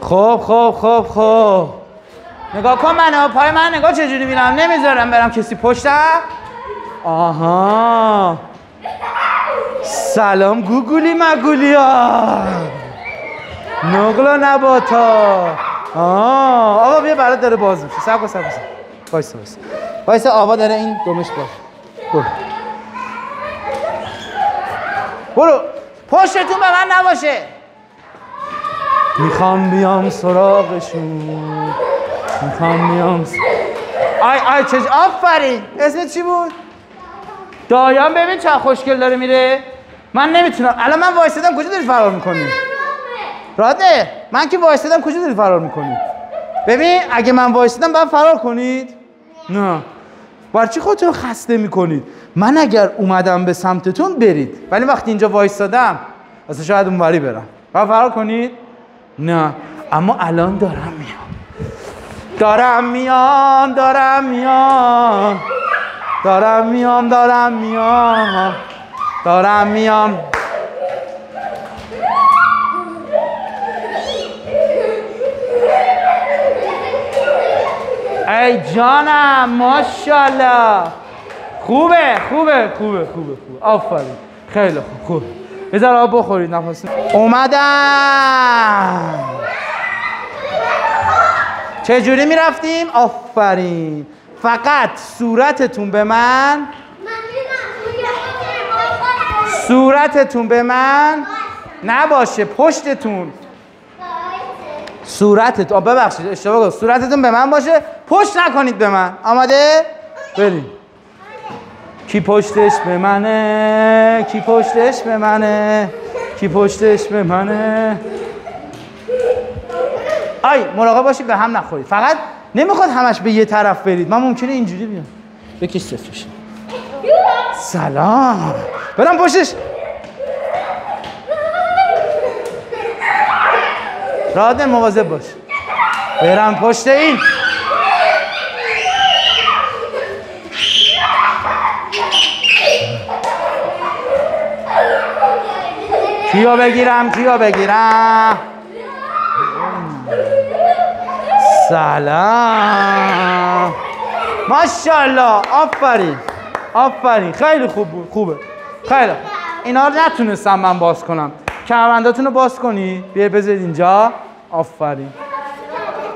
خب نگاه کن منو، پای من نگاه چجوری میرم، نمیذارم برم کسی پشتم. آها سلام گوگولی مگولیا نقلا نباتا. آقا بیا برات داره باز میشه، سب کن سب کن بایسته آقا داره این دومش باش. برو پشتتون به من نباشه. میخوام بیام سراغشون، میخوام بیام آی چج. آفرین، اسمت چی بود؟ دایان. ببین چه خوشگل داره میره. من نمیتونم الان، من وایسادم کجا داری فرار میکنی؟ راحت نه، من که وایسادم کجا داری فرار میکنی؟ ببین اگه من وایسادم باید فرار کنید؟ نه. برای چی خودتون خسته میکنید؟ من اگر اومدم به سمتتون برید، ولی وقتی اینجا وایسادم واسه شاید اونوری برم. باید فرار کنید؟ نه. اما الان دارم میام، دارم میام، دارم میام، دارم میام، دارم میام، دارم میام. ای جانم ماشاءالله. خوبه. آفرین، خیلی خوب. بذار آب بخورید. نفس اومدم. چجوری میرفتیم؟ آفرین. فقط صورتتون به من، صورتتون به من نباشه، پشتتون، صورتتون، ببخشید اشتباه گفتم، صورتتون به من باشه، پشت نکنید به من. آماده؟ بریم. کی پشتش به منه، کی پشتش به منه، کی پشتش به منه. آی مراقب باشید به هم نخورید. فقط نمیخواد همش به یه طرف برید، من ممکنه اینجوری بیام بکش صفرش. سلام برم پشتش. راحت مواظب باش. برم پشت این. کیو بگیرم، کیو بگیرم. سلام ماشاءالله. آفرین آفرین، خیلی خوب بود. خوبه خیلی. اینا رو نتونستم من باز کنم. کمربنداتون رو باز کنی، بیا بذارید اینجا. آفرین.